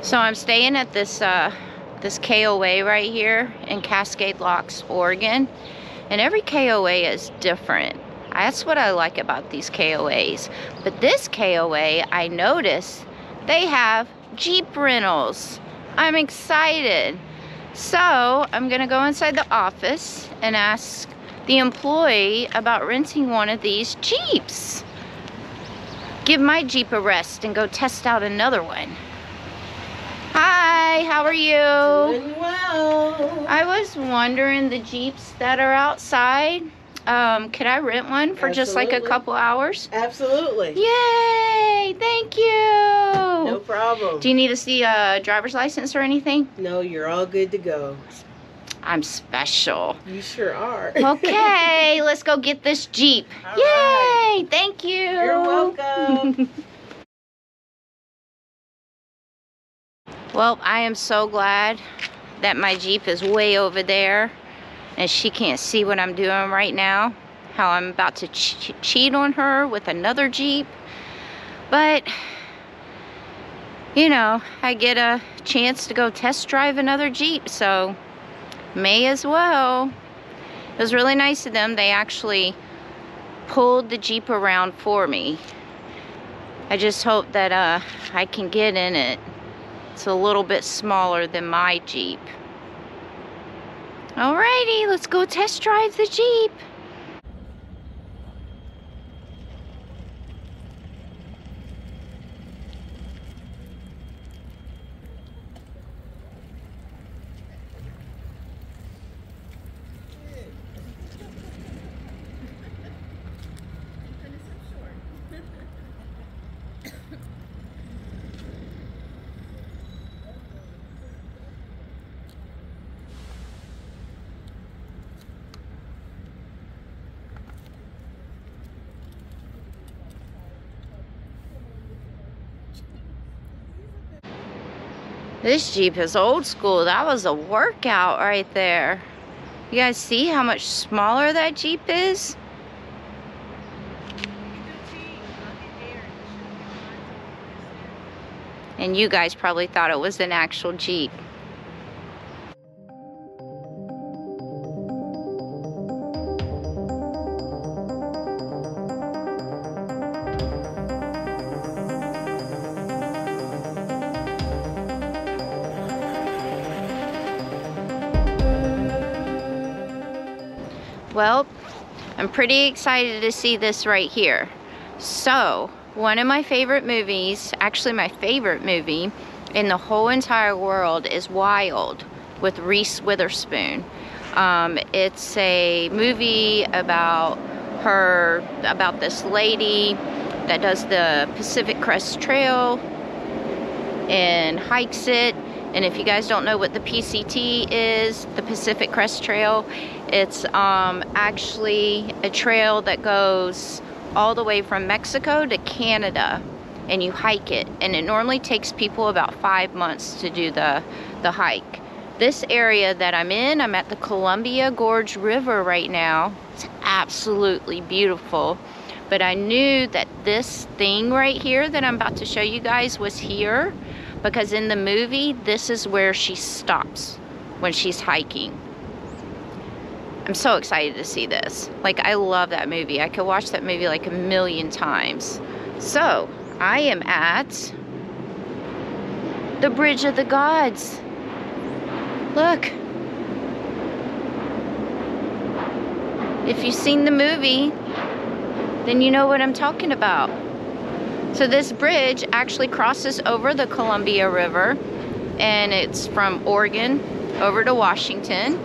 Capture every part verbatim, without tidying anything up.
So I'm staying at this uh, this K O A right here in Cascade Locks, Oregon. And every K O A is different. That's what I like about these K O As. But this K O A, I noticed they have Jeep rentals. I'm excited. So I'm gonna go inside the office and ask the employee about renting one of these Jeeps. Give my Jeep a rest and go test out another one. Hi, how are you? Doing well. I was wondering, the Jeeps that are outside, um, could I rent one for Absolutely. Just like a couple hours? Absolutely. Yay, thank you. No problem. Do you need to see a driver's license or anything? No, you're all good to go. I'm special. You sure are. Okay, let's go get this Jeep. All Yay, right. Thank you. You're welcome. Well, I am so glad that my Jeep is way over there and she can't see what I'm doing right now, how I'm about to ch cheat on her with another Jeep. But, you know, I get a chance to go test drive another Jeep, so may as well. It was really nice of them. They actually pulled the Jeep around for me. I just hope that uh, I can get in it. It's a little bit smaller than my Jeep. Alrighty, let's go test drive the Jeep. This Jeep is old school. That was a workout right there. You guys see how much smaller that Jeep is? And you guys probably thought it was an actual Jeep. Well, I'm pretty excited to see this right here. So, one of my favorite movies, actually my favorite movie in the whole entire world, is Wild with Reese Witherspoon. Um, it's a movie about her, about this lady that does the Pacific Crest Trail and hikes it. And if you guys don't know what the P C T is, the Pacific Crest Trail, it's um, actually a trail that goes all the way from Mexico to Canada, and you hike it. And it normally takes people about five months to do the, the hike. This area that I'm in, I'm at the Columbia River Gorge right now. It's absolutely beautiful. But I knew that this thing right here that I'm about to show you guys was here, because in the movie, this is where she stops when she's hiking. I'm so excited to see this. Like, I love that movie. I could watch that movie like a million times. So, I am at the Bridge of the Gods. Look. If you've seen the movie, then you know what I'm talking about. So this bridge actually crosses over the Columbia River, and it's from Oregon over to Washington.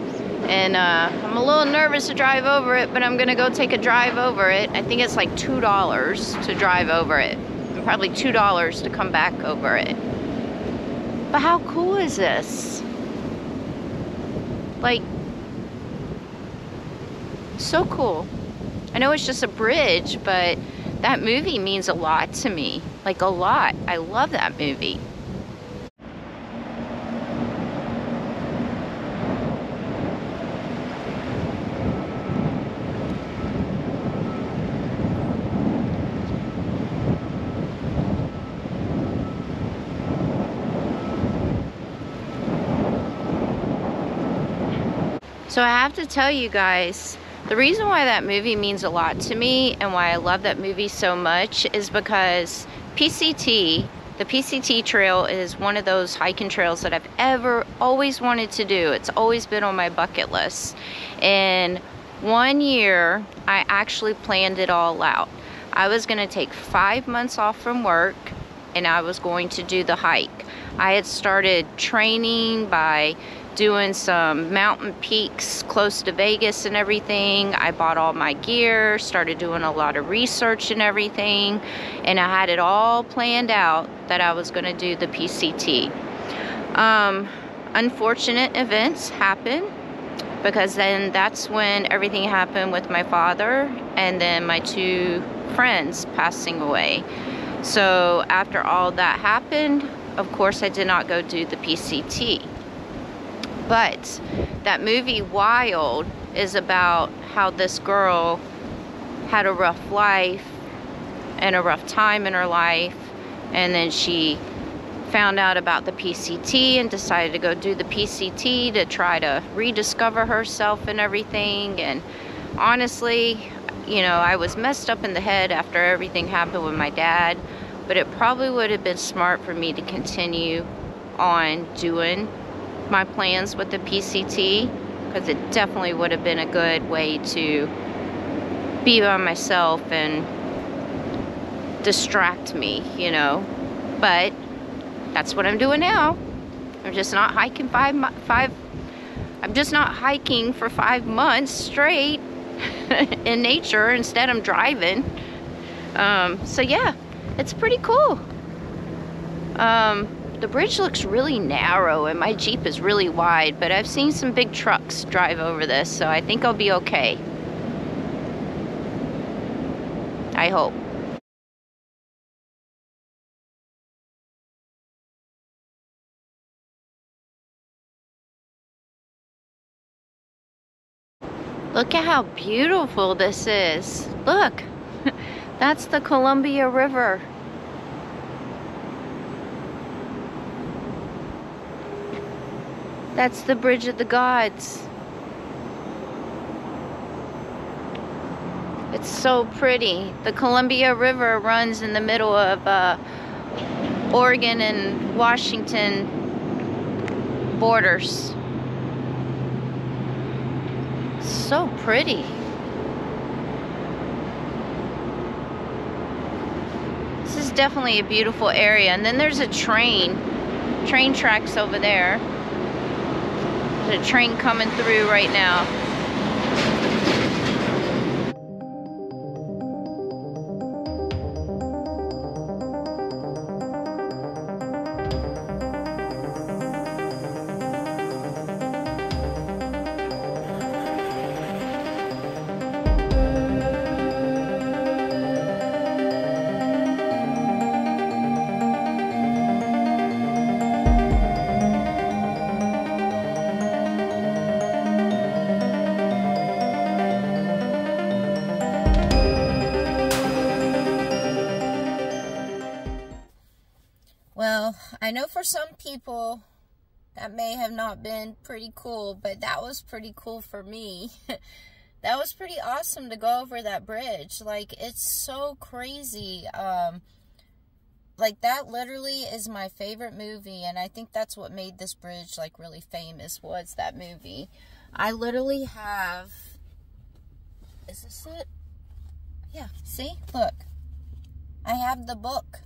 And uh, I'm a little nervous to drive over it, but I'm gonna go take a drive over it. I think it's like two dollars to drive over it, and probably two dollars to come back over it. But how cool is this? Like, so cool. I know it's just a bridge, but that movie means a lot to me, like a lot. I love that movie. So I have to tell you guys, the reason why that movie means a lot to me and why I love that movie so much is because P C T, the P C T trail, is one of those hiking trails that I've ever always wanted to do. It's always been on my bucket list. And one year, I actually planned it all out. I was gonna take five months off from work and I was going to do the hike. I had started training by doing some mountain peaks close to Vegas and everything. I bought all my gear, started doing a lot of research and everything, and I had it all planned out that I was going to do the P C T. Um, unfortunate events happen, because then that's when everything happened with my father and then my two friends passing away. So after all that happened, of course I did not go do the P C T. But that movie Wild is about how this girl had a rough life and a rough time in her life, and then she found out about the P C T and decided to go do the P C T to try to rediscover herself and everything. And honestly, you know, I was messed up in the head after everything happened with my dad, but it probably would have been smart for me to continue on doing my plans with the P C T, because it definitely would have been a good way to be by myself and distract me, you know. But that's what I'm doing now. I'm just not hiking five five I'm just not hiking for five months straight in nature. Instead I'm driving. Um, so yeah, it's pretty cool. Um, The bridge looks really narrow and my Jeep is really wide, but I've seen some big trucks drive over this, so I think I'll be okay. I hope. Look at how beautiful this is. Look, that's the Columbia River. That's the Bridge of the Gods. It's so pretty. The Columbia River runs in the middle of uh, Oregon and Washington borders. So pretty. This is definitely a beautiful area. And then there's a train, train tracks over there. There's a train coming through right now. I know for some people that may have not been pretty cool, but that was pretty cool for me. That was pretty awesome to go over that bridge. Like, it's so crazy. Um, like, that literally is my favorite movie, and I think that's what made this bridge, like, really famous, was that movie. I literally have... Is this it? Yeah, see? Look. I have the book.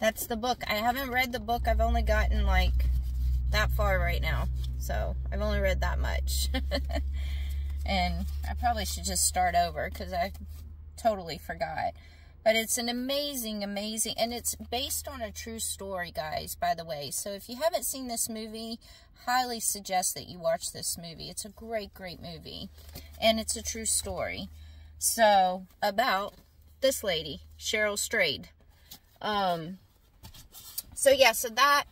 That's the book. I haven't read the book. I've only gotten, like, that far right now. So, I've only read that much. And I probably should just start over, because I totally forgot. But it's an amazing, amazing... And it's based on a true story, guys, by the way. So, if you haven't seen this movie, highly suggest that you watch this movie. It's a great, great movie. And it's a true story. So, about this lady, Cheryl Strayed. Um... So yeah, so that,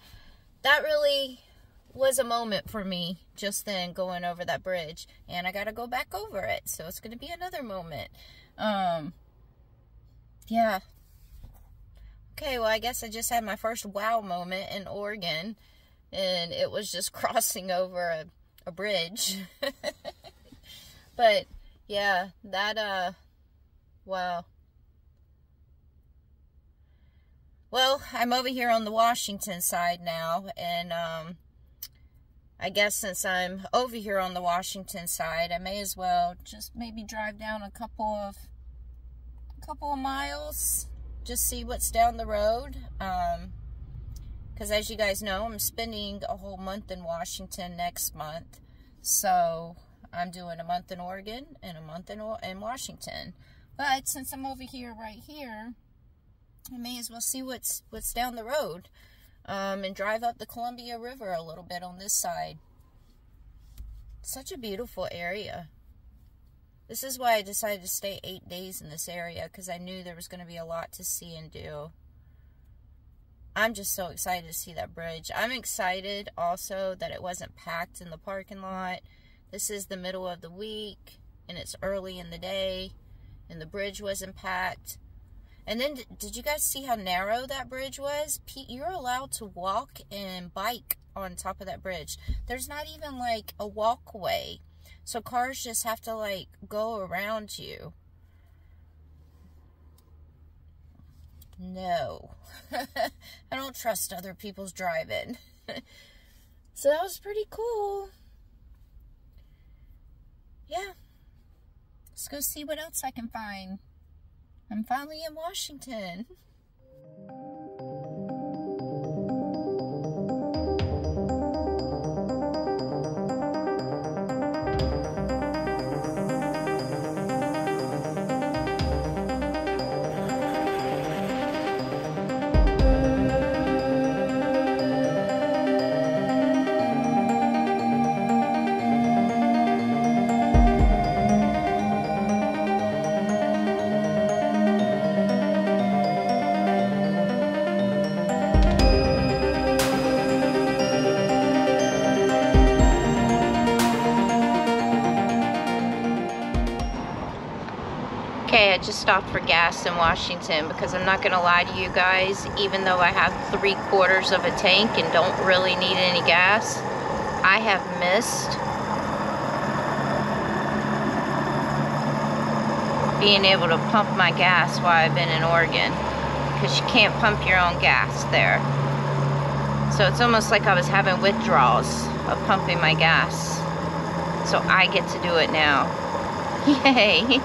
that really was a moment for me just then, going over that bridge, and I got to go back over it. So it's going to be another moment. Um, yeah. Okay. Well, I guess I just had my first wow moment in Oregon, and it was just crossing over a, a bridge. But yeah, that uh wow. Well, I'm over here on the Washington side now, and um I guess since I'm over here on the Washington side, I may as well just maybe drive down a couple of couple of miles, just see what's down the road. Um, because as you guys know, I'm spending a whole month in Washington next month. So I'm doing a month in Oregon and a month in, in Washington. But since I'm over here right here, I may as well see what's what's down the road. Um, and drive up the Columbia River a little bit on this side. Such a beautiful area. This is why I decided to stay eight days in this area, because I knew there was going to be a lot to see and do. I'm just so excited to see that bridge. I'm excited also that it wasn't packed in the parking lot. This is the middle of the week, and it's early in the day, and the bridge wasn't packed. And then, did you guys see how narrow that bridge was? Pete, you're allowed to walk and bike on top of that bridge. There's not even, like, a walkway. So cars just have to, like, go around you. No. I don't trust other people's driving. So that was pretty cool. Yeah. Let's go see what else I can find. I'm finally in Washington. I just stopped for gas in Washington because I'm not gonna lie to you guys, even though I have three quarters of a tank and don't really need any gas, I have missed being able to pump my gas while I've been in Oregon, because you can't pump your own gas there. So it's almost like I was having withdrawals of pumping my gas. So I get to do it now. Yay!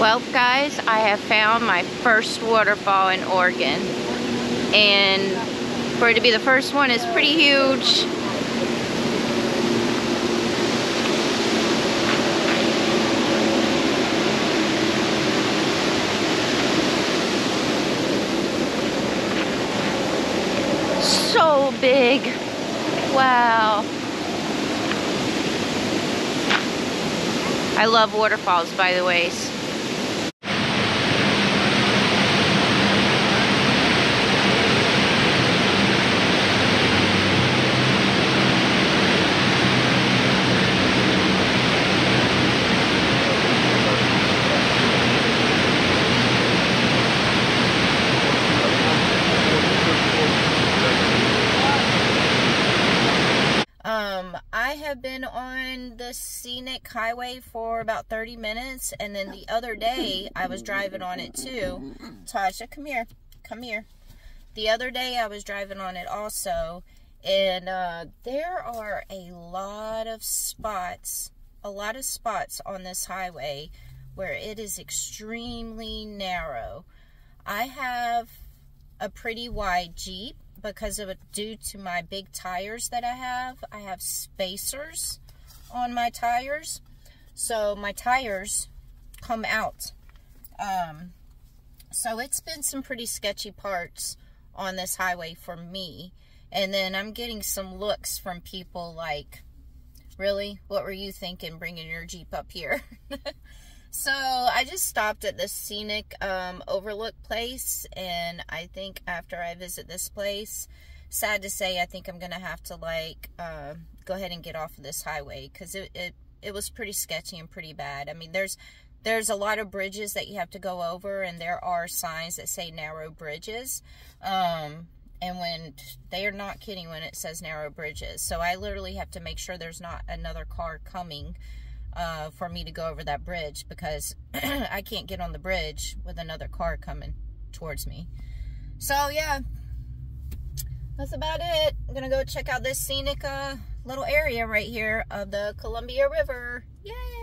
Well guys, I have found my first waterfall in Oregon, and for it to be the first one is pretty huge. So big, wow. I love waterfalls, by the way. Have been on the scenic highway for about thirty minutes, and then the other day I was driving on it too. Tasha, come here, come here. The other day I was driving on it also, and uh, there are a lot of spots, a lot of spots on this highway where it is extremely narrow. I have a pretty wide Jeep because of it, due to my big tires that I have. I have spacers on my tires, so my tires come out. Um, so it's been some pretty sketchy parts on this highway for me. And then I'm getting some looks from people like, really? What were you thinking bringing your Jeep up here? So I just stopped at this scenic um, overlook place, and I think after I visit this place, sad to say, I think I'm going to have to like uh, go ahead and get off of this highway because it, it, it was pretty sketchy and pretty bad. I mean, there's, there's a lot of bridges that you have to go over, and there are signs that say narrow bridges. Um, and when, they are not kidding when it says narrow bridges. So I literally have to make sure there's not another car coming Uh, for me to go over that bridge, because I can't get on the bridge with another car coming towards me. So yeah, that's about it. I'm gonna go check out this scenic uh, little area right here of the Columbia River. Yay!